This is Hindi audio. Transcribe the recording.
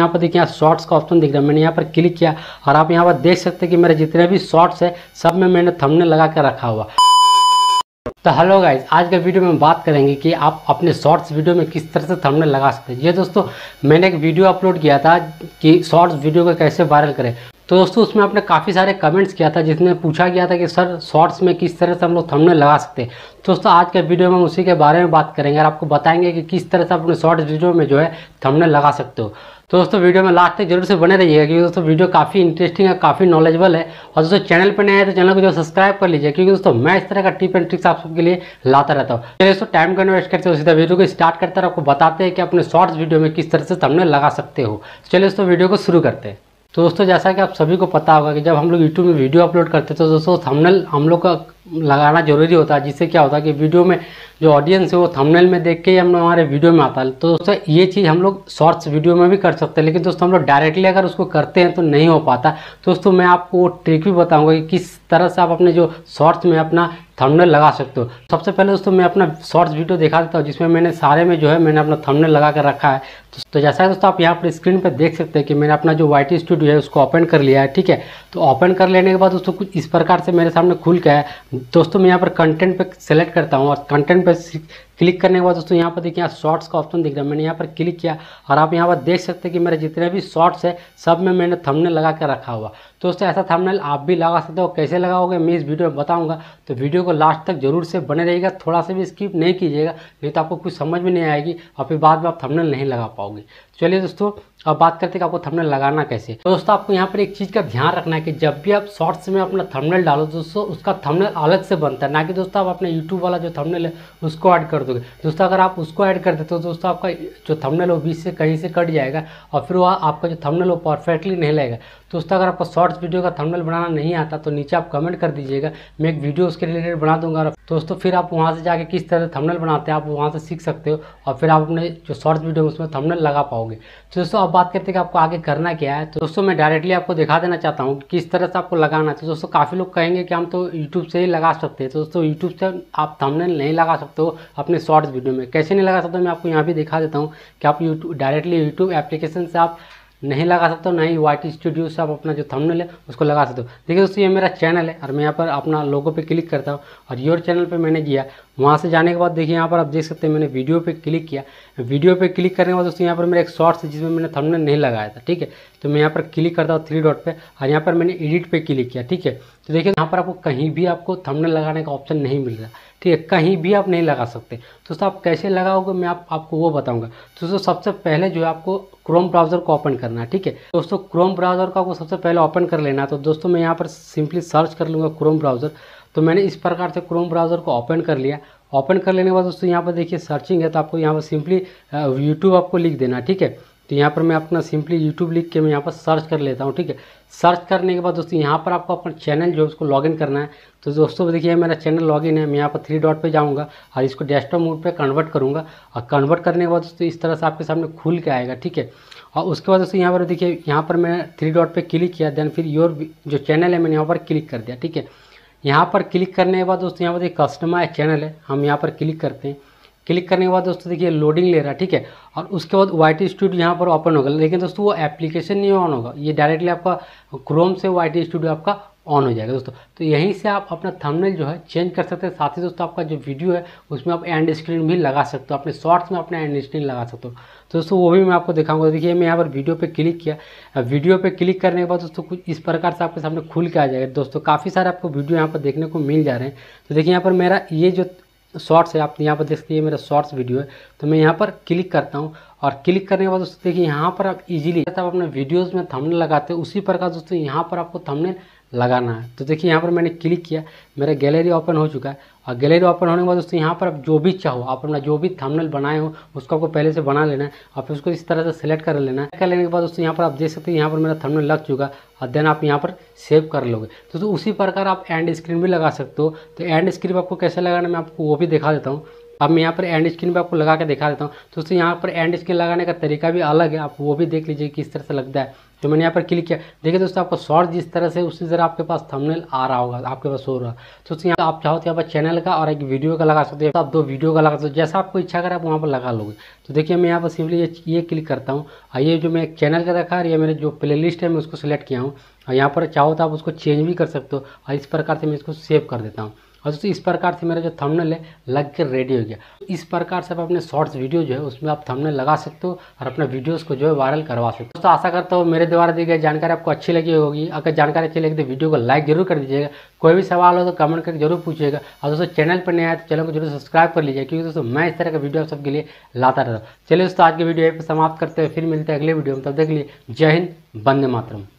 यहाँ पर देखिए, यहाँ शॉर्ट्स का ऑप्शन दिख रहा है, मैंने यहाँ पर क्लिक किया और आप यहाँ पर देख सकते हैं कि मेरे जितने भी शॉर्ट्स है सब में मैंने थंबनेल लगा कर रखा हुआ। तो हेलो गाइज, आज के वीडियो में हम बात करेंगे कि आप अपने शॉर्ट्स वीडियो में किस तरह से थंबनेल लगा सकते हैं। ये दोस्तों मैंने एक वीडियो अपलोड किया था कि शॉर्ट्स वीडियो को कैसे वायरल करें। तो दोस्तों उसमें आपने काफ़ी सारे कमेंट्स किया था जिसमें पूछा गया था कि सर शॉर्ट्स में किस तरह से हम लोग थंबनेल लगा सकते हैं। तो दोस्तों आज के वीडियो में हम उसी के बारे में बात करेंगे और आपको बताएंगे कि किस तरह से अपने शॉर्ट्स वीडियो में जो है थंबनेल लगा सकते हो। तो दोस्तों वीडियो में लास्ट तक जरूर से बने रहिएगा क्योंकि दोस्तों वीडियो काफ़ी इंटरेस्टिंग है, काफ़ी नॉलेजेबल है। और दोस्तों चैनल पर नए हैं तो चैनल को जो सब्सक्राइब कर लीजिए क्योंकि दोस्तों मैं इस तरह का टिप एंड ट्रिक्स आप सबके लिए लाता रहता हूँ। चलिए दोस्तों टाइम को इन्वेस्ट करते हो, सीधा वीडियो को स्टार्ट करते हैं, आपको बताते हैं कि अपने शॉर्ट्स वीडियो में किस तरह से थंबनेल लगा सकते हो। चलिए दोस्तों वीडियो को शुरू करते हैं। तो दोस्तों जैसा कि आप सभी को पता होगा कि जब हम लोग यूट्यूब में वीडियो अपलोड करते हैं तो दोस्तों थंबनेल हम लोग का लगाना जरूरी होता है, जिससे क्या होता है कि वीडियो में जो ऑडियंस है वो थंबनेल में देख के ही हम हमारे वीडियो में आता है। तो दोस्तों ये चीज़ हम लोग शॉर्ट्स वीडियो में भी कर सकते हैं, लेकिन दोस्तों हम लोग डायरेक्टली अगर उसको करते हैं तो नहीं हो पाता। दोस्तों मैं आपको ट्रिक भी बताऊँगा कि किस तरह से आप अपने जो शॉर्ट्स में अपना थंबनेल लगा सकते हो। सबसे पहले दोस्तों मैं अपना शॉर्ट्स वीडियो दिखा देता हूँ जिसमें मैंने सारे में जो है मैंने अपना थंबनेल लगा कर रखा है। तो जैसा है दोस्तों आप यहाँ पर स्क्रीन पर देख सकते हैं कि मैंने अपना जो YT स्टूडियो है उसको ओपन कर लिया है। ठीक है, तो ओपन कर लेने के बाद दोस्तों कुछ इस प्रकार से मेरे सामने खुल गया है। दोस्तों मैं यहाँ पर कंटेंट पर सेलेक्ट करता हूँ और कंटेंट पर क्लिक करने के बाद दोस्तों यहाँ पर देखिए, यहाँ शॉर्ट्स का ऑप्शन दिख रहा है, मैंने यहाँ पर क्लिक किया और आप यहाँ पर देख सकते हैं कि मेरे जितने भी शॉर्ट्स है सब में मैंने थंबनेल लगा कर रखा हुआ। दोस्तों ऐसा थंबनेल आप भी लगा सकते हो, कैसे लगाओगे मैं इस वीडियो में बताऊँगा। तो वीडियो को लास्ट तक जरूर से बने रहिएगा, थोड़ा सा भी स्किप नहीं कीजिएगा नहीं तो आपको कुछ समझ में नहीं आएगी और फिर बाद में आप थंबनेल नहीं लगा पाओगे। चलिए दोस्तों अब बात करते हैं कि आपको थंबनेल लगाना कैसे। तो दोस्तों आपको यहाँ पर एक चीज़ का ध्यान रखना है कि जब भी आप शॉर्ट्स में अपना थंबनेल डालो दोस्तों उसका थंबनेल अलग से बनता है, ना कि दोस्तों आप अपने YouTube वाला जो थंबनेल है उसको ऐड कर दोगे। दोस्तों अगर आप उसको ऐड कर देते हो दोस्तों आपका जो थंबनेल है वो बीच से कहीं से कट जाएगा और फिर वह आपका जो थंबनेल वो परफेक्टली नहीं लगेगा। दोस्तों अगर आपको शॉर्ट्स वीडियो का थंबनेल बनाना नहीं आता तो नीचे आप कमेंट कर दीजिएगा, मैं एक वीडियो उसके रिलेटेड बना दूंगा। और दोस्तों फिर आप वहाँ से जाके किस तरह थंबनेल बनाते हैं आप वहाँ से सीख सकते हो और फिर आप अपने जो शॉर्ट्स वीडियो में उसमें थंबनेल लगा पाओगे। तो दोस्तों अब बात करते हैं कि आपको आगे करना क्या है। तो दोस्तों मैं डायरेक्टली आपको दिखा देना चाहता हूँ किस तरह से आपको लगाना है। तो दोस्तों काफ़ी लोग कहेंगे कि हम तो यूट्यूब से ही लगा सकते हैं। तो दोस्तों यूट्यूब से आप थंबनेल नहीं लगा सकते हो अपने शॉर्ट्स वीडियो में। कैसे नहीं लगा सकते मैं आपको यहाँ भी दिखा देता हूँ कि आप डायरेक्टली यूट्यूब एप्लीकेशन से आप नहीं लगा सकते हो, ना ही YT स्टूडियो से आप अपना जो थंबनेल है उसको लगा सकते हो। देखिए दोस्तों ये मेरा चैनल है और मैं यहाँ पर अपना लोगो पे क्लिक करता हूँ और योर चैनल पे मैंने किया। वहाँ से जाने के बाद देखिए यहाँ पर आप देख सकते हैं मैंने वीडियो पे क्लिक किया। वीडियो पे क्लिक करने के बाद दोस्तों यहाँ पर मेरा एक शॉर्ट्स है जिसमें मैंने थंबनेल नहीं लगाया था। ठीक है, तो मैं यहाँ पर क्लिक करता हूँ 3 डॉट पे और यहाँ पर मैंने एडिट पे क्लिक किया। ठीक है, तो देखिए यहाँ पर आपको कहीं भी आपको थंबनेल लगाने का ऑप्शन नहीं मिल रहा। ठीक है, कहीं भी आप नहीं लगा सकते। दोस्तों आप कैसे लगाओगे मैं आपको वो बताऊँगा। दोस्तों सबसे पहले जो है आपको क्रोम ब्राउज़र को ओपन करना है। ठीक है, दोस्तों क्रोम ब्राउज़र को आपको सबसे पहले ओपन कर लेना है। तो दोस्तों मैं यहाँ पर सिंपली सर्च कर लूँगा क्रोम ब्राउज़र। तो मैंने इस प्रकार से क्रोम ब्राउज़र को ओपन कर लिया। ओपन कर लेने के बाद दोस्तों यहाँ पर देखिए सर्चिंग है, तो आपको यहाँ पर सिंपली YouTube आपको लिख देना। ठीक है, तो यहाँ पर मैं अपना सिंपली YouTube लिख के मैं यहाँ पर सर्च कर लेता हूँ। ठीक है, सर्च करने के बाद दोस्तों यहाँ पर आपको अपना चैनल जो है उसको लॉगिन करना है। तो दोस्तों देखिए मेरा चैनल लॉगिन है, मैं यहाँ पर 3 डॉट पे जाऊँगा और इसको डेस्कटॉप मोड पे कन्वर्ट करूँगा और कन्वर्ट करने के बाद दोस्तों इस तरह से आपके सामने खुल के आएगा। ठीक है, और उसके बाद दोस्तों यहाँ पर देखिए यहाँ पर मैंने 3 डॉट पर क्लिक किया, देन फिर योर जो चैनल है मैंने यहाँ पर क्लिक कर दिया। ठीक है, यहाँ पर क्लिक करने के बाद दोस्तों यहाँ पर देखिए कस्टमाइज चैनल है, हम यहाँ पर क्लिक करते हैं। क्लिक करने के बाद दोस्तों देखिए लोडिंग ले रहा है। ठीक है, और उसके बाद YT स्टूडियो यहाँ पर ओपन होगा, लेकिन दोस्तों वो एप्लीकेशन नहीं ऑन होगा, ये डायरेक्टली आपका क्रोम से YT स्टूडियो आपका ऑन हो जाएगा। दोस्तों तो यहीं से आप अपना थंबनेल जो है चेंज कर सकते हैं। साथ ही दोस्तों आपका जो वीडियो है उसमें आप एंड स्क्रीन भी लगा सकते हो, अपने शॉर्ट्स में अपना एंड स्क्रीन लगा सकते हो। तो दोस्तों वो भी मैं आपको दिखाऊंगा। देखिए मैं यहाँ पर वीडियो पे क्लिक किया, वीडियो पे क्लिक करने के बाद दोस्तों कुछ इस प्रकार से आपके सामने खुल के आ जाएगा। दोस्तों काफ़ी सारे आपको वीडियो यहाँ पर देखने को मिल जा रहे हैं। तो देखिए यहाँ पर मेरा ये जो शॉर्ट्स है आप यहाँ पर देख सकते हैं, मेरा शॉर्ट्स वीडियो है। तो मैं यहाँ पर क्लिक करता हूँ और क्लिक करने के बाद दोस्तों देखिए यहाँ पर आप इजीली आप अपने वीडियोस में थंबनेल लगाते हैं, उसी प्रकार दोस्तों यहाँ पर आपको थंबनेल लगाना है। तो देखिए यहाँ पर मैंने क्लिक किया, मेरा गैलरी ओपन हो चुका है और गैलरी ओपन होने के बाद दोस्तों यहाँ पर आप जो भी चाहो आप अपना जो भी थंबनेल बनाए हो उसको आपको पहले से बना लेना है और फिर उसको इस तरह से सिलेक्ट कर लेना है। कर लेने के बाद दोस्तों यहाँ पर आप देख सकते हैं यहाँ पर मेरा थंबनेल लग चुका और देन आप यहाँ पर सेव कर लोगे। दोस्तों उसी प्रकार आप एंड स्क्रीन भी लगा सकते हो। तो एंड स्क्रीन आपको कैसे लगाना मैं आपको वो भी दिखा देता हूँ। अब मैं यहाँ पर एंड स्क्रीन पर आपको लगा के दिखा देता हूँ। दोस्तों यहाँ पर एंड स्क्रीन लगाने का तरीका भी अलग है, आप वो भी देख लीजिए किस तरह से लगता है। तो मैंने यहाँ पर क्लिक किया, देखिए दोस्तों आपको शॉर्ट जिस तरह से उसी तरह आपके पास थंबनेल आ रहा होगा, आपके पास हो रहा है। तो दोस्तों यहाँ आप चाहो तो यहाँ पर चैनल का और एक वीडियो का लगा सकते हो, आप दो वीडियो का लगा सकते हो, जैसा आपको इच्छा करे आप वहाँ पर लगा लोगे। तो देखिए मैं यहाँ पर सिंपली ये क्लिक करता हूँ और ये जो मैं एक चैनल का रखा है, ये मेरे जो प्ले लिस्ट है मैं उसको सिलेक्ट किया हूँ और यहाँ पर चाहो तो आप उसको चेंज भी कर सकते हो और इस प्रकार से मैं इसको सेव कर देता हूँ। और दोस्तों इस प्रकार से मेरा जो थंबनेल है लग कर रेडी हो गया। इस प्रकार से आप अपने शॉर्ट्स वीडियो जो है उसमें आप थंबनेल लगा सकते हो और अपने वीडियोस को जो है वायरल करवा सकते हो। दोस्तों आशा करता हूँ मेरे द्वारा दी गई जानकारी आपको अच्छी लगी होगी। अगर जानकारी अच्छी लगी तो वीडियो को लाइक जरूर कर दीजिएगा, कोई भी सवाल हो तो कमेंट करके जरूर पूछिएगा। और दोस्तों चैनल पर नया है तो चैनल को जरूर सब्सक्राइब कर लीजिए, क्योंकि दोस्तों मैं इस तरह का वीडियो आप सबके लिए लाता रहता हूँ। चलिए दोस्तों आज की वीडियो यहीं पर समाप्त करते हैं, फिर मिलते हैं अगले वीडियो में, तब देख लीजिए। जय हिंद, वंदे मातरम।